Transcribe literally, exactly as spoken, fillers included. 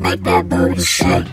make my booty shake.